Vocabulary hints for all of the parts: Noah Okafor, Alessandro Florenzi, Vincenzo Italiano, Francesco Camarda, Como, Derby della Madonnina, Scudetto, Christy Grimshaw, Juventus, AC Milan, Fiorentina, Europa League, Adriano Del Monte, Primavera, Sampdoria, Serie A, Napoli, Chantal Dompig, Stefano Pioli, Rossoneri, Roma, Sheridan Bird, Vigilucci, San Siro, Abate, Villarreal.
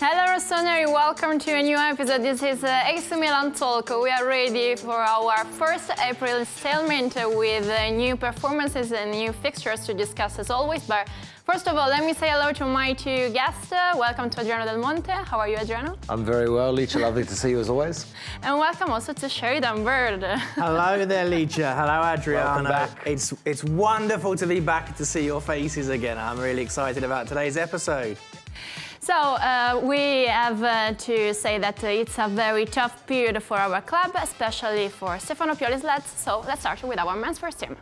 Hello Rossoneri, welcome to a new episode. This is AC Milan Talk. We are ready for our first April statement with new performances and new fixtures to discuss as always. But first of all, let me say hello to my two guests. Welcome to Adriano Del Monte. How are you, Adriano? I'm very well, Licia. Lovely to see you as always. And welcome also to Sheridan Bird. Hello there, Licia. Hello, Adriano. Welcome back. It's wonderful to be back to see your faces again. I'm really excited about today's episode. So we have to say that it's a very tough period for our club, especially for Stefano Pioli's lads. So let's start with our men's first team.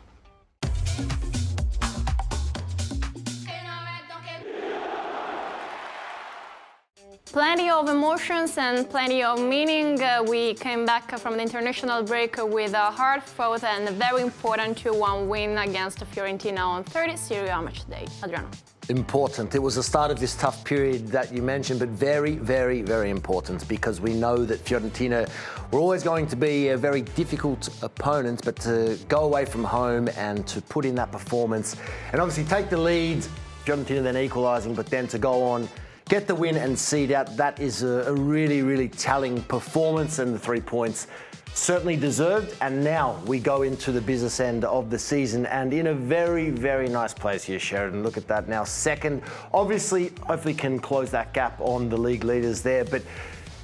Plenty of emotions and plenty of meaning. We came back from the international break with a hard-fought and very important 2-1 win against Fiorentina on 30 Serie A match day. Adriano. Important. It was the start of this tough period that you mentioned, but very, very, very important, because we know that Fiorentina were always going to be a very difficult opponent, but to go away from home and to put in that performance and obviously take the lead, Fiorentina then equalising, but then to go on, get the win and seed out, that is a really, really telling performance, and the 3 points certainly deserved. And now we go into the business end of the season, and in a very, very nice place here, Sheridan. Look at that now, second. Obviously, hopefully can close that gap on the league leaders there, but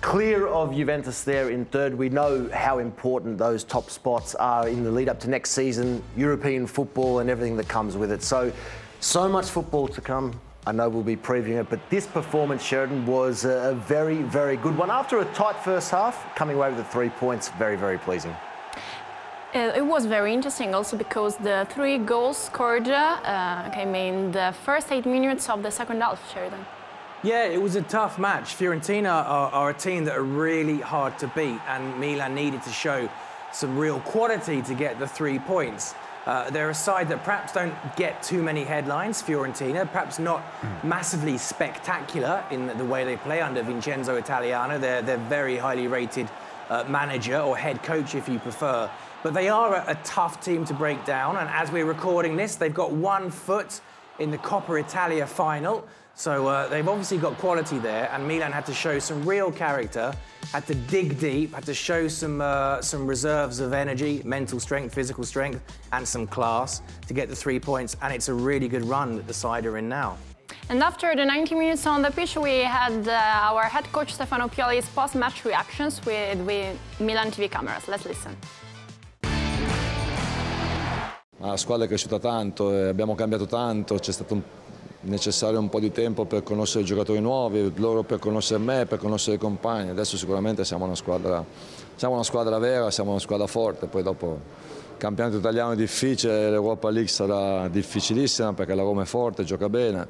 clear of Juventus there in third. We know how important those top spots are in the lead up to next season, European football and everything that comes with it. So much football to come. I know we'll be previewing it, but this performance, Sheridan, was a very, very good one. After a tight first half, coming away with the 3 points, very, very pleasing. It was very interesting also because the three goals scored came in the first 8 minutes of the second half, Sheridan. Yeah, it was a tough match. Fiorentina are a team that are really hard to beat, and Milan needed to show some real quality to get the 3 points. They're a side that perhaps don't get too many headlines, Fiorentina, perhaps not massively spectacular in the way they play under Vincenzo Italiano, their very highly rated manager or head coach if you prefer. But they are a tough team to break down, and as we're recording this, they've got one foot in the Coppa Italia final. So they've obviously got quality there, and Milan had to show some real character, had to dig deep, had to show some reserves of energy, mental strength, physical strength, and some class to get the 3 points, and it's a really good run that the side are in now. And after the 90 minutes on the pitch, we had our head coach Stefano Pioli's post-match reactions with Milan TV cameras. Let's listen. La squadra è cresciuta tanto, abbiamo cambiato tanto, c'è stato necessario un po' di tempo per conoscere giocatori nuovi, loro per conoscere me, per conoscere i compagni. Adesso sicuramente siamo una squadra vera, siamo una squadra forte. Poi dopo il campionato italiano è difficile, l'Europa League sarà difficilissima perché la Roma è forte, gioca bene,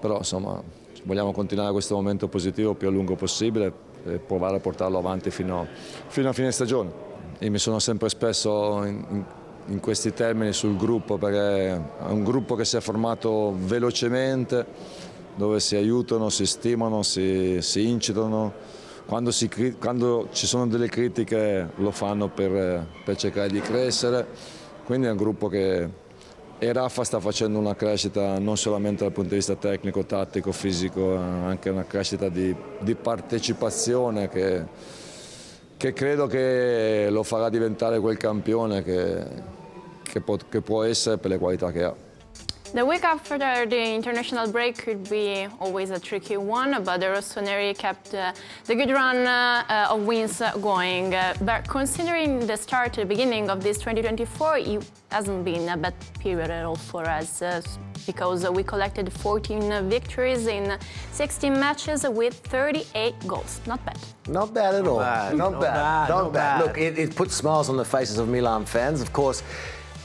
però insomma vogliamo continuare questo momento positivo più a lungo possibile e provare a portarlo avanti fino a fine stagione. E mi sono sempre espresso in questi termini sul gruppo, perché è un gruppo che si è formato velocemente, dove si aiutano, si stimano, si incitano. Quando ci sono delle critiche lo fanno per cercare di crescere, quindi è un gruppo che... E Rafa sta facendo una crescita non solamente dal punto di vista tecnico, tattico, fisico, anche una crescita di partecipazione che credo che lo farà diventare quel campione che può essere per le qualità che ha. The week after the international break could be always a tricky one, but the Rossoneri kept the good run of wins going. But considering the start, the beginning of this 2024, it hasn't been a bad period at all for us, because we collected 14 victories in 16 matches with 38 goals. Not bad. Not bad at all. Not bad. Look, it puts smiles on the faces of Milan fans, of course.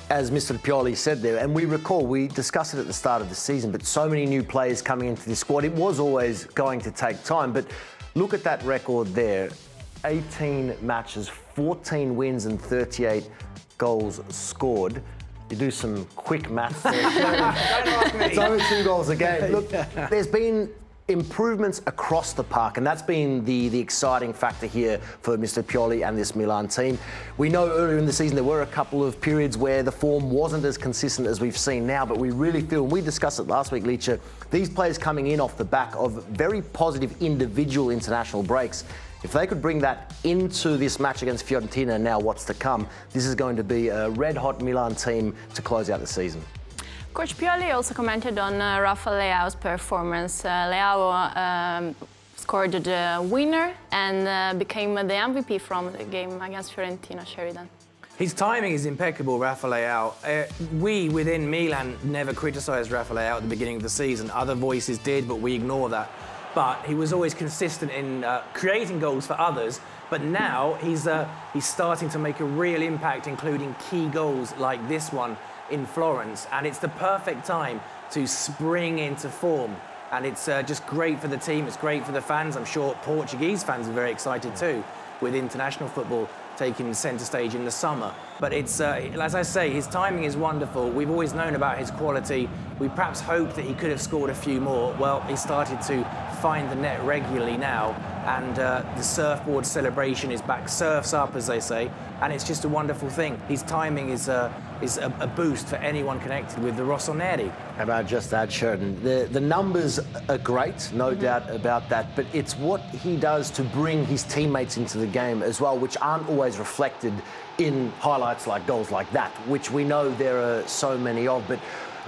As Mr. Pioli said there, and we recall, we discussed it at the start of the season, but so many new players coming into the squad, it was always going to take time. But look at that record there, 18 matches, 14 wins and 38 goals scored. You do some quick maths there. Don't ask me. It's only 2 goals a game. Look, there's been improvements across the park, and that's been the exciting factor here for Mr. Pioli and this Milan team. We know earlier in the season there were a couple of periods where the form wasn't as consistent as we've seen now, but we really feel, and we discussed it last week, Lecce, these players coming in off the back of very positive individual international breaks. If they could bring that into this match against Fiorentina, now what's to come, this is going to be a red-hot Milan team to close out the season. Coach Pioli also commented on Rafa Leao's performance. Leao scored the winner and became the MVP from the game against Fiorentina, Sheridan. His timing is impeccable, Rafa Leao. We within Milan never criticised Rafa Leao at the beginning of the season. Other voices did, but we ignore that. But he was always consistent in creating goals for others. But now he's starting to make a real impact, including key goals like this one in Florence. And it's the perfect time to spring into form. And it's just great for the team. It's great for the fans. I'm sure Portuguese fans are very excited too, with international football taking centre stage in the summer. But it's, as I say, his timing is wonderful. We've always known about his quality. We perhaps hoped that he could have scored a few more. Well, he started to find the net regularly now, and the surfboard celebration is back, surfs up, as they say, and it's just a wonderful thing. His timing is a boost for anyone connected with the Rossoneri. And I just add, Sheridan, the numbers are great, no doubt about that, but it's what he does to bring his teammates into the game as well, which aren't always reflected in highlights like goals like that, which we know there are so many of. But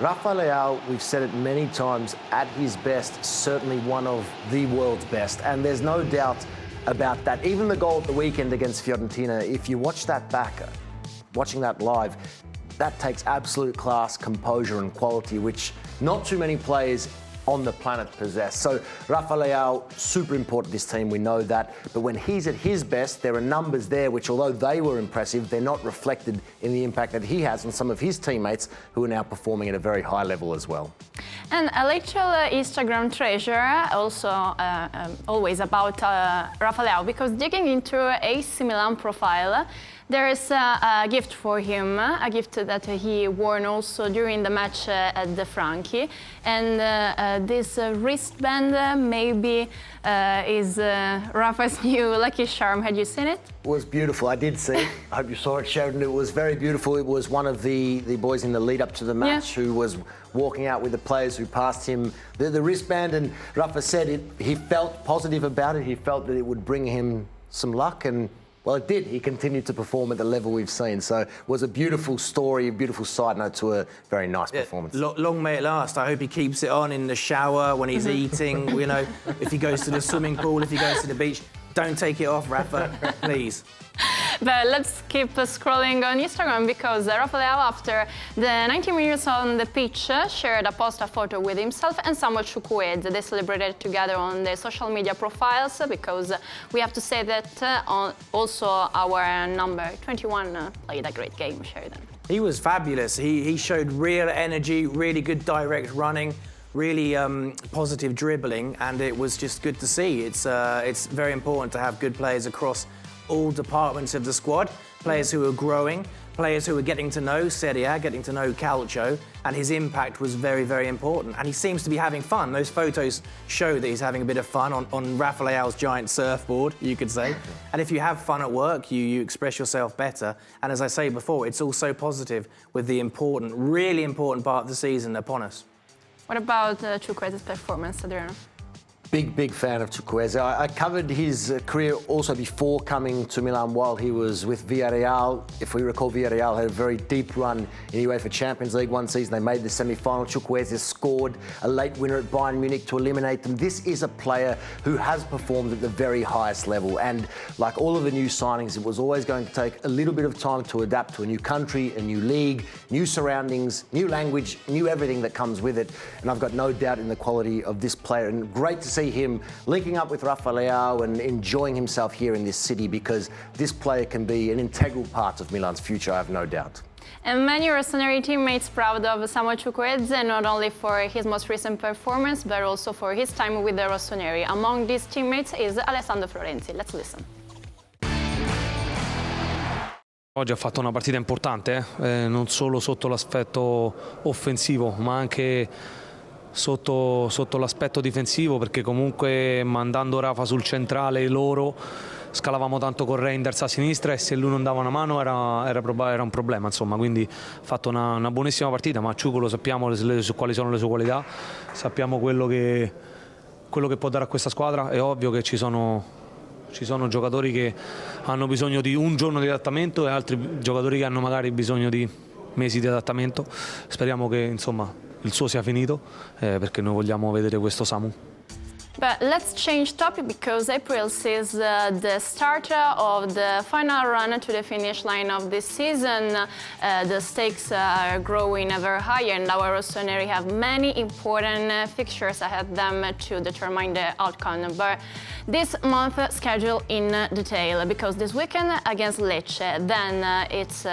Rafa Leao, we've said it many times, at his best, certainly one of the world's best. And there's no doubt about that. Even the goal at the weekend against Fiorentina, if you watch that back, watching that live, that takes absolute class, composure and quality, which not too many players on the planet possess. So Rafa Leao, super important to this team, we know that. But when he's at his best, there are numbers there which, although they were impressive, they're not reflected in the impact that he has on some of his teammates who are now performing at a very high level as well. And a little Instagram treasure, also always about Rafa Leao, because digging into AC Milan profile, there is a gift for him, a gift that he wore also during the match at the Franchi. And this wristband maybe is Rafa's new lucky charm. Had you seen it? It was beautiful. I did see it. I hope you saw it, Sheridan. It was very beautiful. It was one of the boys in the lead up to the match who was walking out with the players who passed him the wristband. And Rafa said he felt positive about it. He felt that it would bring him some luck. And well, it did. He continued to perform at the level we've seen. So it was a beautiful story, a beautiful side note to a very nice performance. Long may it last. I hope he keeps it on in the shower, when he's eating, you know, if he goes to the swimming pool, if he goes to the beach. Don't take it off, Rafa, please. But let's keep scrolling on Instagram, because Rafa Leao, after the 90 minutes on the pitch, shared a post-a photo with himself and Samuel Chukwueze. They celebrated together on their social media profiles, because we have to say that also our number 21 played a great game, Sheridan. He was fabulous. He showed real energy, really good direct running, really positive dribbling, and it was just good to see. It's very important to have good players across all departments of the squad, players who are growing, players who are getting to know Serie A, getting to know Calcio, and his impact was very, very important. And he seems to be having fun. Those photos show that he's having a bit of fun on Rafa Leao's giant surfboard, you could say. And if you have fun at work, you express yourself better. And as I say before, it's also positive with the important, really important part of the season upon us. What about Chukwueze's performance, Adriano? Big fan of Chukwueze. I covered his career also before coming to Milan while he was with Villarreal. If we recall, Villarreal had a very deep run in UEFA Champions League one season. They made the semi-final. Chukwueze scored a late winner at Bayern Munich to eliminate them. This is a player who has performed at the very highest level. And like all of the new signings, it was always going to take a little bit of time to adapt to a new country, a new league, new surroundings, new language, new everything that comes with it. And I've got no doubt in the quality of this player. And great to see him linking up with Rafa Leao and enjoying himself here in this city, because this player can be an integral part of Milan's future, I have no doubt. And many Rossoneri teammates proud of Samuel Chukwueze, not only for his most recent performance, but also for his time with the Rossoneri. Among these teammates is Alessandro Florenzi. Let's listen. Oggi ha fatto una partita importante, non solo sotto l'aspetto offensivo, ma anche sotto l'aspetto difensivo, perché comunque mandando Rafa sul centrale loro scalavamo tanto con Reinders a sinistra e se lui non dava una mano era un problema, insomma. Quindi ha fatto una buonissima partita, ma Ciuco lo sappiamo quali sono le sue qualità, sappiamo quello che può dare a questa squadra. È ovvio che ci sono giocatori che hanno bisogno di un giorno di adattamento e altri giocatori che hanno magari bisogno di mesi di adattamento. Speriamo che, insomma, il suo sia finito, perché noi vogliamo vedere questo Samu. But let's change topic, because April sees the start of the final run to the finish line of this season. The stakes are growing ever higher, and our Rossoneri have many important fixtures ahead them to determine the outcome. But this month schedule in detail, because this weekend against Lecce, then it's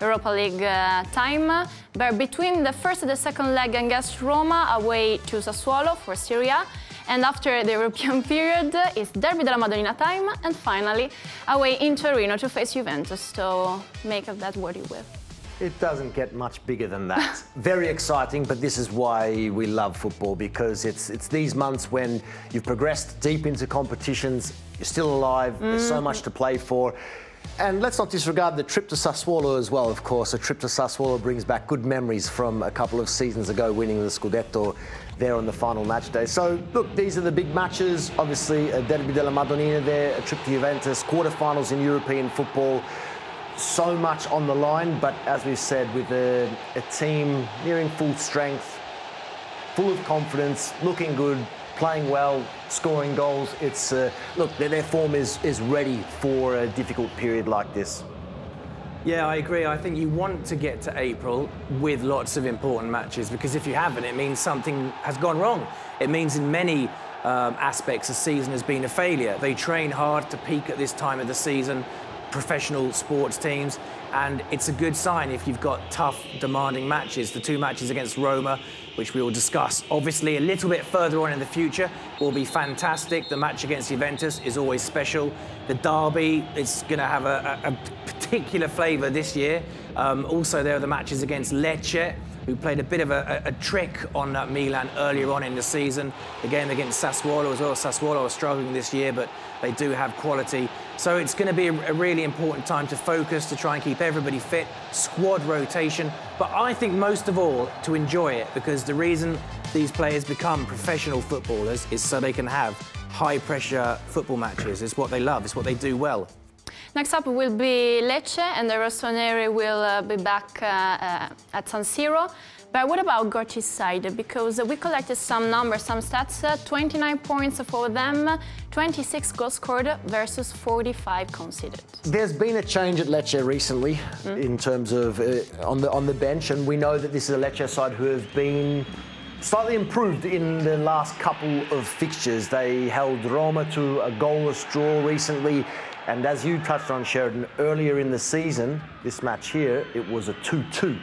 Europa League time. But between the first and the second leg against Roma, away to Sassuolo for Serie A, and after the European period, it's Derby della Madonnina time, and finally away in Torino to face Juventus. So make of that what you will. It doesn't get much bigger than that. Very exciting, but this is why we love football, because it's these months when you've progressed deep into competitions, you're still alive, there's so much to play for. And let's not disregard the trip to Sassuolo as well, of course. A trip to Sassuolo brings back good memories from a couple of seasons ago, winning the Scudetto there on the final match day. So, look, these are the big matches. Obviously, a Derby della Madonnina there, a trip to Juventus, quarterfinals in European football. So much on the line, but as we've said, with a team nearing full strength, full of confidence, looking good, playing well, scoring goals. It's look, their form is ready for a difficult period like this. Yeah, I agree. I think you want to get to April with lots of important matches, because if you haven't, it means something has gone wrong. It means in many aspects the season has been a failure. They train hard to peak at this time of the season, professional sports teams, and it's a good sign if you've got tough, demanding matches. The two matches against Roma, which we will discuss obviously a little bit further on in the future, will be fantastic. The match against Juventus is always special. The derby, it's going to have a particular flavour this year. Also, there are the matches against Lecce, who played a bit of a trick on Milan earlier on in the season. The game against Sassuolo as well. Sassuolo are struggling this year, but they do have quality. So it's going to be a really important time to focus, to try and keep everybody fit, squad rotation, but I think most of all to enjoy it, because the reason these players become professional footballers is so they can have high-pressure football matches. It's what they love, it's what they do well. Next up will be Lecce, and the Rossoneri will be back at San Siro. But what about Gocci's side? Because we collected some numbers, some stats. 29 points for them, 26 goals scored versus 45 conceded. There's been a change at Lecce recently in terms of on the bench, and we know that this is a Lecce side who have been slightly improved in the last couple of fixtures. They held Roma to a goalless draw recently. And as you touched on, Sheridan, earlier in the season, this match here, it was a 2-2.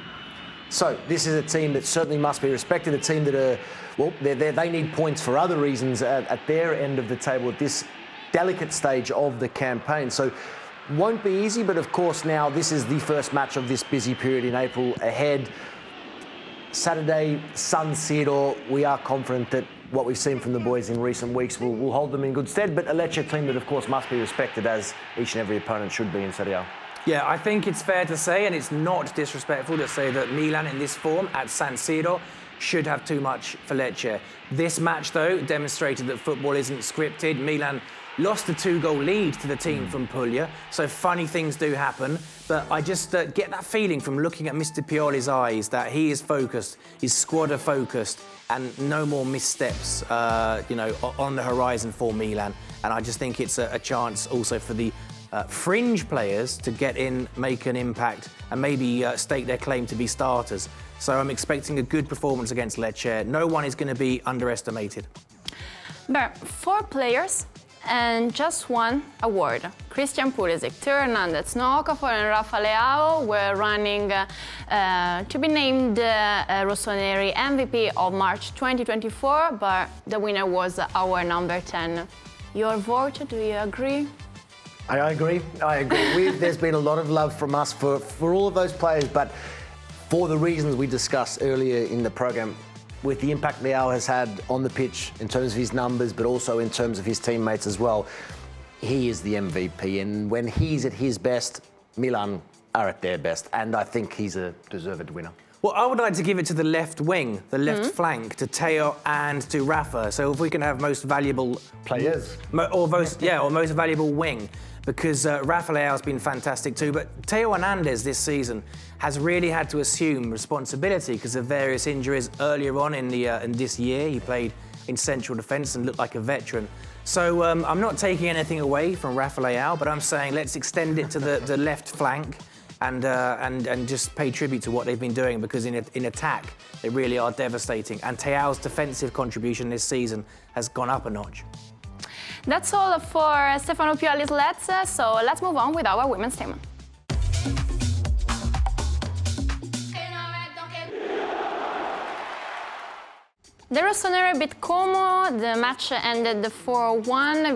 So this is a team that certainly must be respected, a team that are, well, they need points for other reasons at their end of the table at this delicate stage of the campaign. So won't be easy, but of course now this is the first match of this busy period in April ahead. Saturday, San Siro, we are confident that what we've seen from the boys in recent weeks will hold them in good stead, but a Lecce team that, of course, must be respected, as each and every opponent should be in Serie A. Yeah, I think it's fair to say, and it's not disrespectful to say, that Milan in this form at San Siro should have too much for Lecce. This match, though, demonstrated that football isn't scripted. Milan lost a 2-goal lead to the team from Puglia, so funny things do happen. But I just get that feeling from looking at Mr. Pioli's eyes that he is focused, his squad are focused, and no more missteps, you know, on the horizon for Milan. And I just think it's a chance also for the fringe players to get in, make an impact, and maybe stake their claim to be starters. So I'm expecting a good performance against Lecce. No one is going to be underestimated. But 4 players and just 1 award. Christian Pulisic, Theo Hernandez, Noah Okafor and Rafa Leao were running to be named Rossoneri MVP of March 2024, but the winner was our number 10. Your vote, do you agree? I agree. There's been a lot of love from us for all of those players, but for the reasons we discussed earlier in the programme, with the impact Leao has had on the pitch in terms of his numbers, but also in terms of his teammates as well, he is the MVP. And when he's at his best, Milan are at their best. And I think he's a deserved winner. Well, I would like to give it to the left wing, the left flank, to Theo and to Rafa. So if we can have most valuable players, or most valuable wing, because Rafa Leao has been fantastic too. But Theo Hernandez this season has really had to assume responsibility because of various injuries earlier on in the in this year. He played in central defence and looked like a veteran. So I'm not taking anything away from Rafa Leao, but I'm saying let's extend it to the left flank. And just pay tribute to what they've been doing, because in attack they really are devastating, and Theo's defensive contribution this season has gone up a notch. That's all for Stefano Pioli's Lecce, so let's move on with our women's team. The Rossoneri beat Como, the match ended 4-1,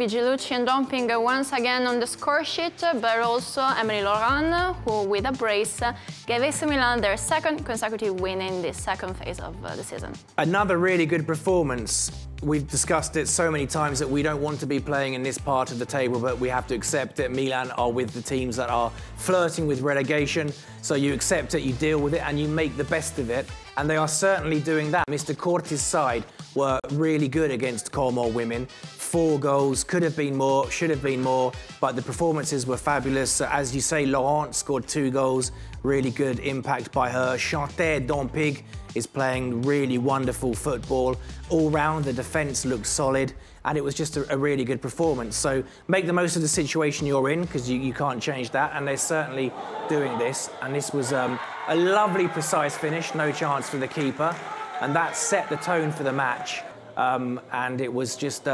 Vigilucci and Domping once again on the score sheet, but also Emily Laurent, who with a brace gave AC Milan their second consecutive win in the second phase of the season. Another really good performance. We've discussed it so many times that we don't want to be playing in this part of the table, but we have to accept that Milan are with the teams that are flirting with relegation, so you accept it, you deal with it, and you make the best of it. And they are certainly doing that. Mr. Corti's side were really good against Como women. 4 goals, could have been more, should have been more, but the performances were fabulous. As you say, Laurent scored 2 goals, really good impact by her. Chantal Dompig is playing really wonderful football. All round, the defence looked solid, and it was just a really good performance. So make the most of the situation you're in, because you can't change that, and they're certainly doing this. And this was a lovely, precise finish, no chance for the keeper, and that set the tone for the match. And it was just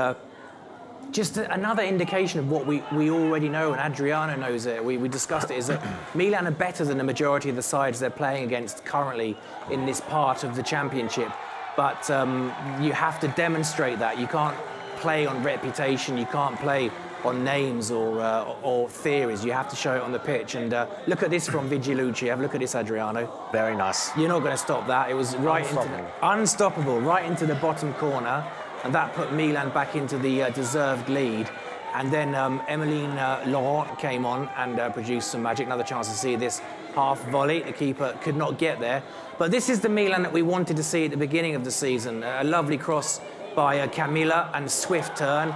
another indication of what we already know, and Adriano knows it, we discussed it, is that Milan are better than the majority of the sides they're playing against currently in this part of the championship. But you have to demonstrate that. You can't play on reputation, you can't play on names or theories. You have to show it on the pitch. And look at this from Vigilucci. Have a look at this, Adriano. Very nice. You're not going to stop that. It was right unstoppable, right into the bottom corner. And that put Milan back into the deserved lead. And then Emmeline Laurent came on and produced some magic. Another chance to see this half volley. The keeper could not get there. But this is the Milan that we wanted to see at the beginning of the season. A lovely cross by Camilla and swift turn.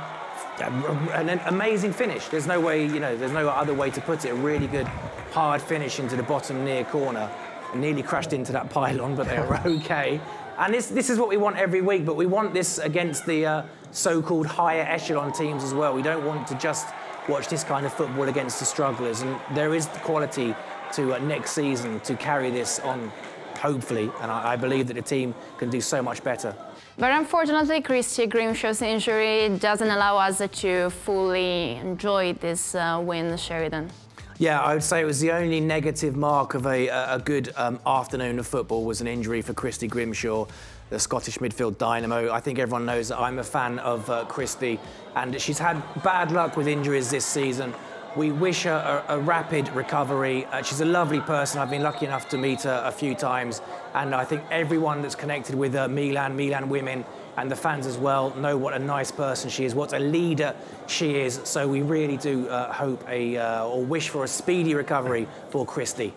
An amazing finish. There's no way, you know, there's no other way to put it. A really good, hard finish into the bottom near corner. Nearly crashed into that pylon, but they were okay. And this is what we want every week, but we want this against the so-called higher echelon teams as well. We don't want to just watch this kind of football against the strugglers, and there is the quality to next season to carry this on, hopefully, and I believe that the team can do so much better. But unfortunately, Christy Grimshaw's injury doesn't allow us to fully enjoy this win, Sheridan. Yeah, I would say it was the only negative mark of a good afternoon of football was an injury for Christy Grimshaw, the Scottish midfield dynamo. I think everyone knows that I'm a fan of Christy, and she's had bad luck with injuries this season. We wish her a rapid recovery. She's a lovely person. I've been lucky enough to meet her a few times, and I think everyone that's connected with Milan, Milan women, and the fans as well know what a nice person she is, what a leader she is. So we really do hope or wish for a speedy recovery for Christy.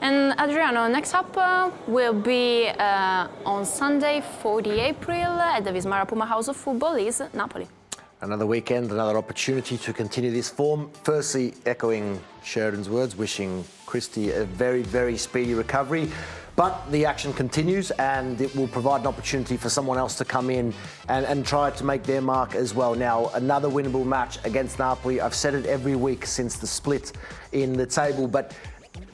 And Adriano, next up will be on Sunday, 4th April, at the Vismara Puma House of Football is Napoli. Another weekend, another opportunity to continue this form. Firstly, echoing Sheridan's words, wishing Christy a very, very speedy recovery. But the action continues, and it will provide an opportunity for someone else to come in and try to make their mark as well. Now, another winnable match against Napoli. I've said it every week since the split in the table, but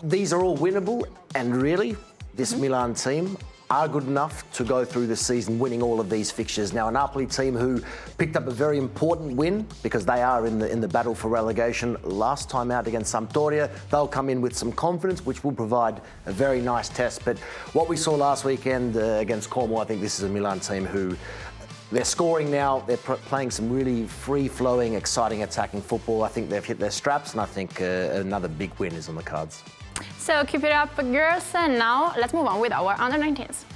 these are all winnable, and really, this Milan team are good enough to go through the season winning all of these fixtures. Now, a Napoli team who picked up a very important win because they are in the battle for relegation last time out against Sampdoria. They'll come in with some confidence, which will provide a very nice test. But what we saw last weekend against Como, I think this is a Milan team who they're scoring now. They're playing some really free-flowing, exciting attacking football. I think they've hit their straps, and I think another big win is on the cards. So keep it up, girls, and now let's move on with our under-19s.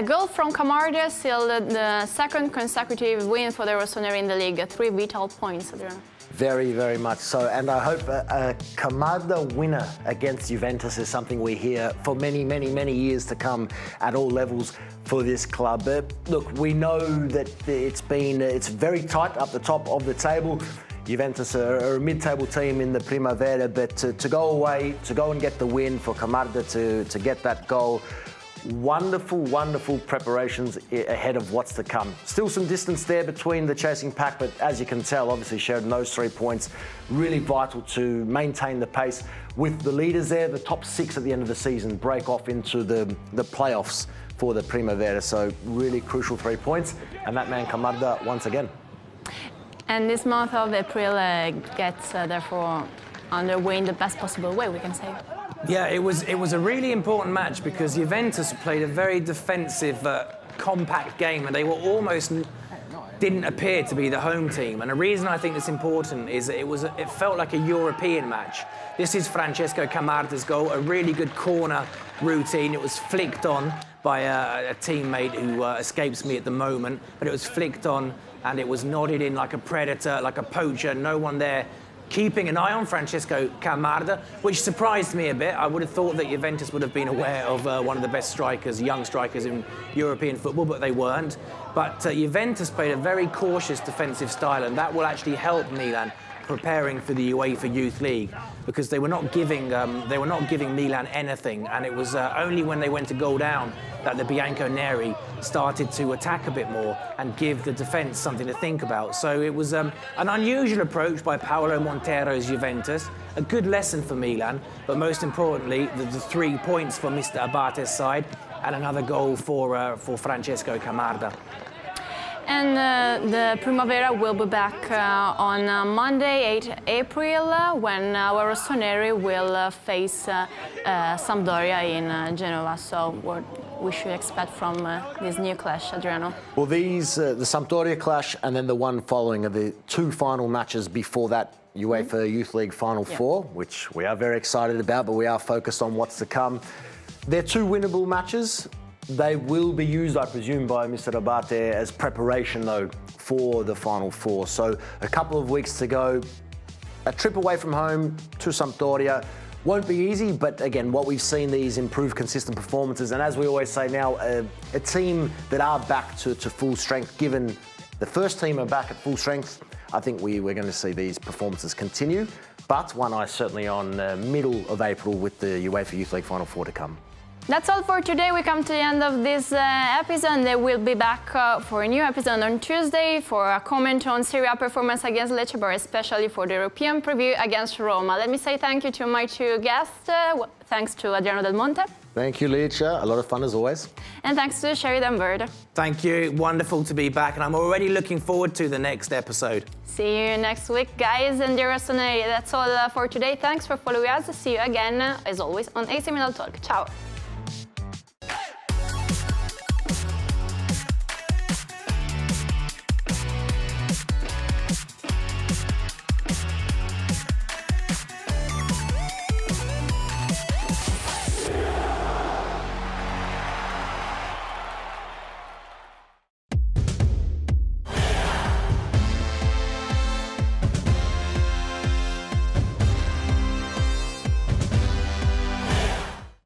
A goal from Camarda sealed the second consecutive win for the Rossoneri in the league, 3 vital points, Adriano. Very, very much so, and I hope a Camarda winner against Juventus is something we hear for many, many, many years to come at all levels for this club. Look, we know that it's very tight up the top of the table. Juventus are a mid-table team in the Primavera, but to go away, to go and get the win, for Camarda to get that goal, wonderful, wonderful preparations ahead of what's to come. Still some distance there between the chasing pack, but as you can tell, obviously Sheridan, those 3 points really vital to maintain the pace with the leaders there. The top 6 at the end of the season break off into the playoffs for the Primavera, so really crucial 3 points, and that man Camarda once again. And this month of April gets therefore underway in the best possible way, we can say. Yeah, it was a really important match because Juventus played a very defensive, compact game, and they were almost didn't appear to be the home team. And the reason I think it's important is that it felt like a European match. This is Francesco Camarda's goal, a really good corner routine. It was flicked on by a teammate who escapes me at the moment, but it was flicked on and it was nodded in like a predator, like a poacher. No one there keeping an eye on Francesco Camarda, which surprised me a bit. I would have thought that Juventus would have been aware of one of the best strikers, young strikers in European football, but they weren't. But Juventus played a very cautious defensive style, and that will actually help Milan preparing for the UEFA Youth League, because they were not giving Milan anything, and it was only when they went to goal down that the Bianconeri started to attack a bit more and give the defence something to think about. So it was an unusual approach by Paolo Montero's Juventus, a good lesson for Milan, but most importantly the 3 points for Mr. Abate's side and another goal for Francesco Camarda. And the Primavera will be back on Monday, 8 April, when our Rossoneri will face Sampdoria in Genoa. So what we should expect from this new clash, Adriano? Well, the Sampdoria clash and then the one following are the 2 final matches before that UEFA Youth League Final Four, which we are very excited about, but we are focused on what's to come. They're 2 winnable matches. They will be used, I presume, by Mr. Abate as preparation, though, for the Final Four. So a couple of weeks to go, a trip away from home to Sampdoria. Won't be easy, but again, what we've seen, these improved, consistent performances, and as we always say now, a team that are back to full strength, given the first team are back at full strength, I think we're going to see these performances continue. But one eye certainly on middle of April with the UEFA Youth League Final Four to come. That's all for today. We come to the end of this episode. They will be back for a new episode on Tuesday for a comment on Serie A performance against Lecce, but especially for the European preview against Roma. Let me say thank you to my 2 guests. Thanks to Adriano Del Monte. Thank you, Lecce. A lot of fun as always. And thanks to Sheridan Bird. Thank you. Wonderful to be back, and I'm already looking forward to the next episode. See you next week, guys. And dear Rossoneri, that's all for today. Thanks for following us. See you again, as always, on AC Milan Talk. Ciao.